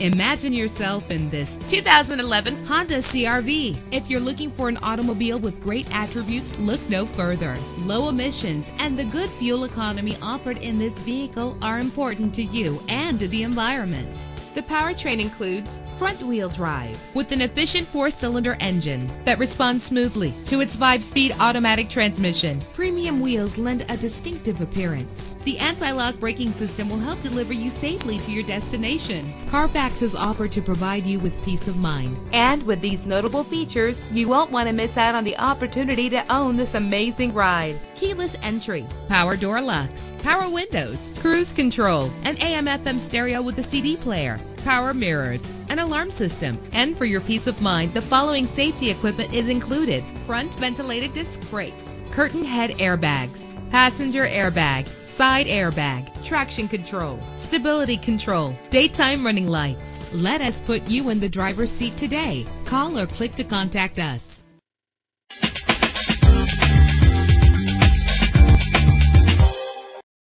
Imagine yourself in this 2011 Honda CR-V. If you're looking for an automobile with great attributes, look no further. Low emissions and the good fuel economy offered in this vehicle are important to you and to the environment. The powertrain includes front-wheel drive with an efficient 4-cylinder engine that responds smoothly to its 5-speed automatic transmission. Premium wheels lend a distinctive appearance. The anti-lock braking system will help deliver you safely to your destination. Carfax is offered to provide you with peace of mind. And with these notable features, you won't want to miss out on the opportunity to own this amazing ride. Keyless entry, power door locks, power windows, cruise control, an AM/FM stereo with a CD player, power mirrors, an alarm system. And for your peace of mind, the following safety equipment is included: front ventilated disc brakes, curtain head airbags, passenger airbag, side airbag, traction control, stability control, daytime running lights. Let us put you in the driver's seat today. Call or click to contact us.